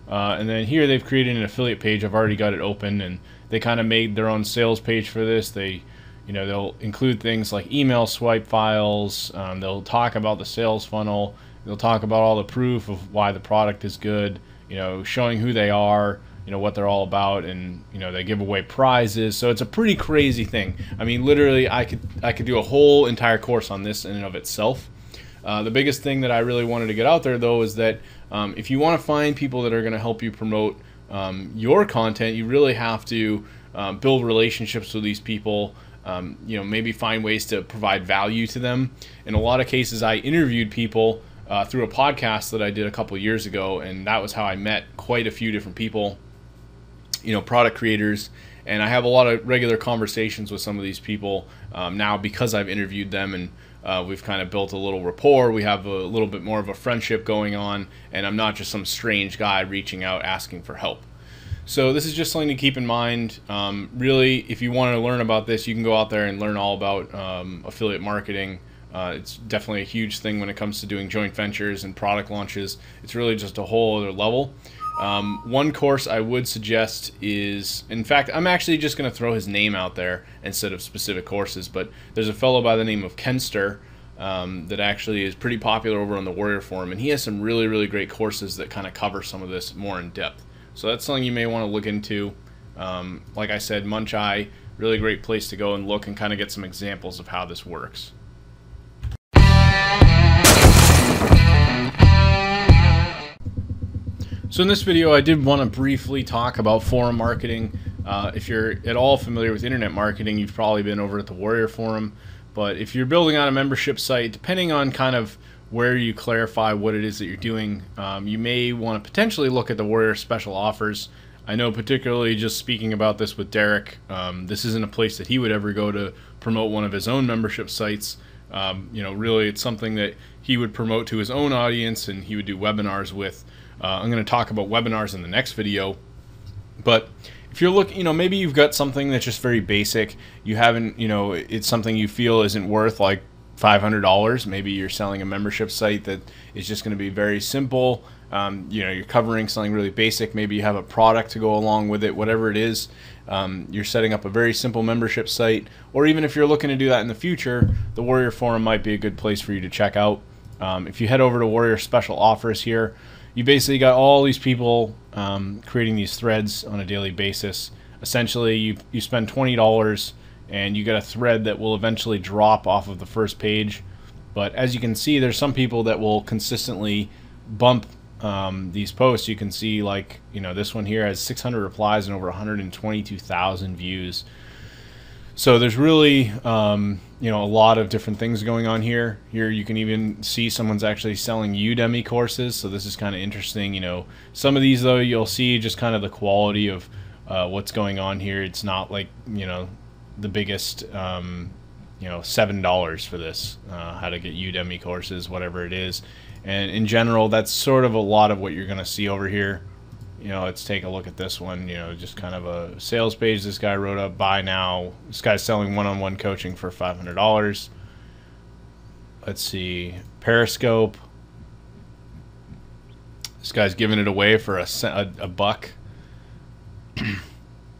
Uh, and then here they've created an affiliate page. I've already got it open, and they kind of made their own sales page for this. They, you know, they'll include things like email swipe files. Um, they'll talk about the sales funnel. They'll talk about all the proof of why the product is good, you know, showing who they are, you know, what they're all about, and, you know, they give away prizes. So it's a pretty crazy thing. I mean, literally, I could I could do a whole entire course on this in and of itself. Uh, the biggest thing that I really wanted to get out there, though, is that um, if you want to find people that are going to help you promote um, your content, you really have to um, build relationships with these people. Um, you know, maybe find ways to provide value to them. In a lot of cases, I interviewed people Uh, through a podcast that I did a couple years ago, and that was how I met quite a few different people, you know, product creators. And I have a lot of regular conversations with some of these people um, now because I've interviewed them, and uh, we've kind of built a little rapport. We have a little bit more of a friendship going on, and I'm not just some strange guy reaching out asking for help. So this is just something to keep in mind. Um, really, if you want to learn about this, you can go out there and learn all about um, affiliate marketing. Uh, it's definitely a huge thing when it comes to doing joint ventures and product launches. It's really just a whole other level. Um, one course I would suggest is, in fact, I'm actually just going to throw his name out there instead of specific courses, but there's a fellow by the name of Kenster um, that actually is pretty popular over on the Warrior Forum, and he has some really, really great courses that kind of cover some of this more in depth. So that's something you may want to look into. Um, like I said, MunchEye, really great place to go and look and kind of get some examples of how this works. So in this video, I did want to briefly talk about forum marketing. Uh, if you're at all familiar with internet marketing, you've probably been over at the Warrior Forum. But if you're building on a membership site, depending on kind of where you clarify what it is that you're doing, um, you may want to potentially look at the Warrior special offers. I know, particularly just speaking about this with Derek, um, this isn't a place that he would ever go to promote one of his own membership sites. Um, you know, really it's something that he would promote to his own audience and he would do webinars with. Uh, I'm going to talk about webinars in the next video. But if you're looking, you know, maybe you've got something that's just very basic. You haven't, you know, it's something you feel isn't worth like five hundred dollars. Maybe you're selling a membership site that is just going to be very simple. Um, you know, you're covering something really basic. Maybe you have a product to go along with it, whatever it is. Um, you're setting up a very simple membership site. Or even if you're looking to do that in the future, the Warrior Forum might be a good place for you to check out. Um, if you head over to Warrior Special Offers here, you basically got all these people um, creating these threads on a daily basis. Essentially, you, you spend twenty dollars and you get a thread that will eventually drop off of the first page. But as you can see, there's some people that will consistently bump um, these posts. You can see, like, you know, this one here has six hundred replies and over one hundred twenty-two thousand views. So there's really, um, you know, a lot of different things going on here. Here you can even see someone's actually selling Udemy courses. So this is kind of interesting. You know, some of these though, you'll see just kind of the quality of uh, what's going on here. It's not like, you know, the biggest, um, you know, seven dollars for this, uh, how to get Udemy courses, whatever it is. And in general, that's sort of a lot of what you're going to see over here. You know, let's take a look at this one. You know, just kind of a sales page. This guy wrote up, buy now. This guy's selling one-on-one coaching for five hundred dollars. Let's see, Periscope. This guy's giving it away for a, a, a buck.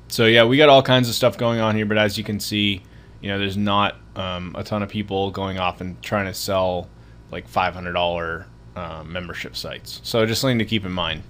So yeah, we got all kinds of stuff going on here, but as you can see, you know, there's not um, a ton of people going off and trying to sell like five hundred dollar uh, membership sites. So just something to keep in mind.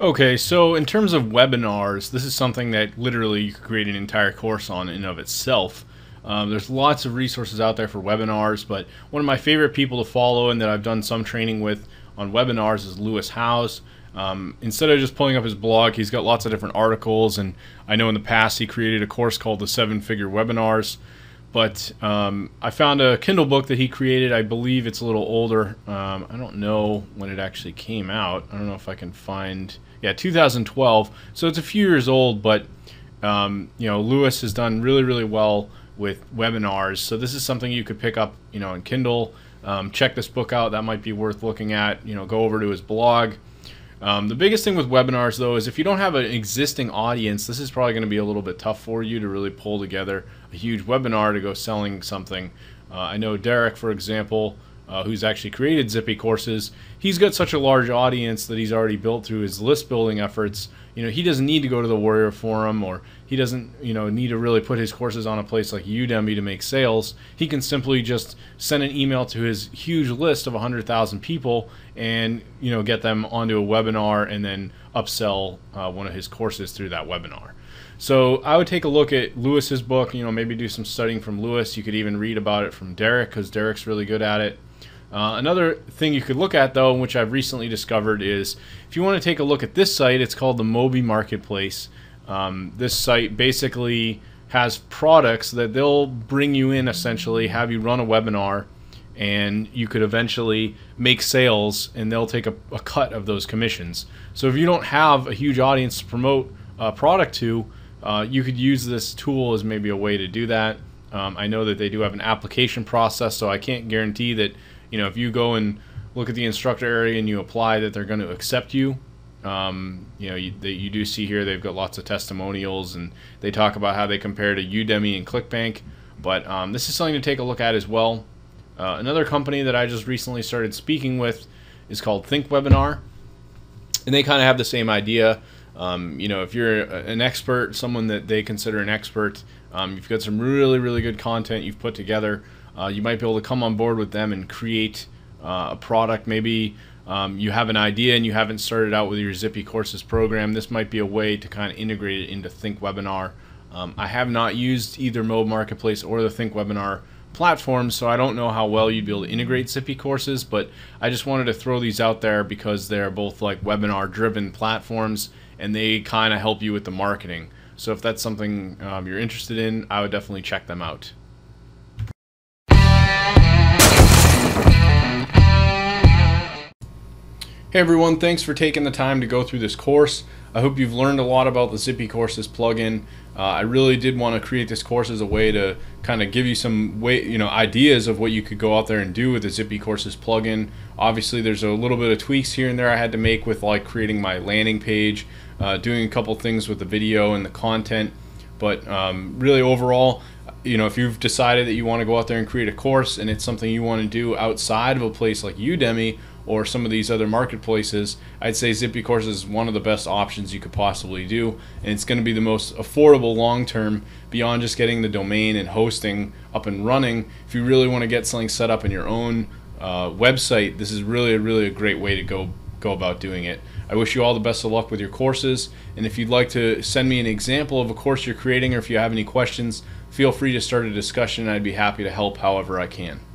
Okay, so in terms of webinars, this is something that literally you could create an entire course on in and of itself. Um, there's lots of resources out there for webinars, but one of my favorite people to follow and that I've done some training with on webinars is Lewis Howes. Um, instead of just pulling up his blog, he's got lots of different articles, and I know in the past he created a course called the seven figure Webinars. But um, I found a Kindle book that he created. I believe it's a little older. Um, I don't know when it actually came out. I don't know if I can find. Yeah, two thousand twelve. So it's a few years old, but um, you know, Lewis has done really, really well with webinars. So this is something you could pick up, you know, in Kindle. Um, check this book out. That might be worth looking at. You know, go over to his blog. Um, the biggest thing with webinars, though, is if you don't have an existing audience, this is probably going to be a little bit tough for you to really pull together a huge webinar to go selling something. Uh, I know Derek, for example, uh, who's actually created Zippy Courses, he's got such a large audience that he's already built through his list building efforts. You know, he doesn't need to go to the Warrior Forum, or he doesn't, you know, need to really put his courses on a place like Udemy to make sales. He can simply just send an email to his huge list of one hundred thousand people and, you know, get them onto a webinar and then upsell uh, one of his courses through that webinar. So I would take a look at Lewis's book, you know, maybe do some studying from Lewis. You could even read about it from Derek, because Derek's really good at it. Uh, another thing you could look at, though, which I've recently discovered, is if you want to take a look at this site, it's called the Mobi Marketplace. Um, this site basically has products that they'll bring you in, essentially, have you run a webinar, and you could eventually make sales, and they'll take a, a cut of those commissions. So if you don't have a huge audience to promote a product to, uh, you could use this tool as maybe a way to do that. Um, I know that they do have an application process, so I can't guarantee that, you know, if you go and look at the instructor area and you apply, that they're going to accept you. Um, you know, you, they, you do see here they've got lots of testimonials, and they talk about how they compare to Udemy and ClickBank. But um, this is something to take a look at as well. Uh, another company that I just recently started speaking with is called Think Webinar, and they kind of have the same idea. Um, you know, if you're an expert, someone that they consider an expert, um, you've got some really, really good content you've put together, uh, you might be able to come on board with them and create uh, a product. Maybe um, you have an idea and you haven't started out with your Zippy Courses program. This might be a way to kind of integrate it into ThinkWebinar. Um, I have not used either Mobi Marketplace or the ThinkWebinar platforms, so I don't know how well you'd be able to integrate Zippy Courses, but I just wanted to throw these out there because they're both like webinar driven platforms and they kind of help you with the marketing. So if that's something um, you're interested in, I would definitely check them out. Hey everyone, thanks for taking the time to go through this course. I hope you've learned a lot about the Zippy Courses plugin. Uh, I really did want to create this course as a way to kind of give you some way, you know, ideas of what you could go out there and do with the Zippy Courses plugin. Obviously, there's a little bit of tweaks here and there I had to make with like creating my landing page, uh, doing a couple things with the video and the content. But um, really overall, you know, if you've decided that you want to go out there and create a course and it's something you want to do outside of a place like Udemy or some of these other marketplaces, I'd say Zippy Courses is one of the best options you could possibly do, and it's going to be the most affordable long term beyond just getting the domain and hosting up and running. If you really want to get something set up in your own uh, website, this is really, really a great way to go go about doing it. I wish you all the best of luck with your courses, and if you'd like to send me an example of a course you're creating or if you have any questions, feel free to start a discussion and I'd be happy to help however I can.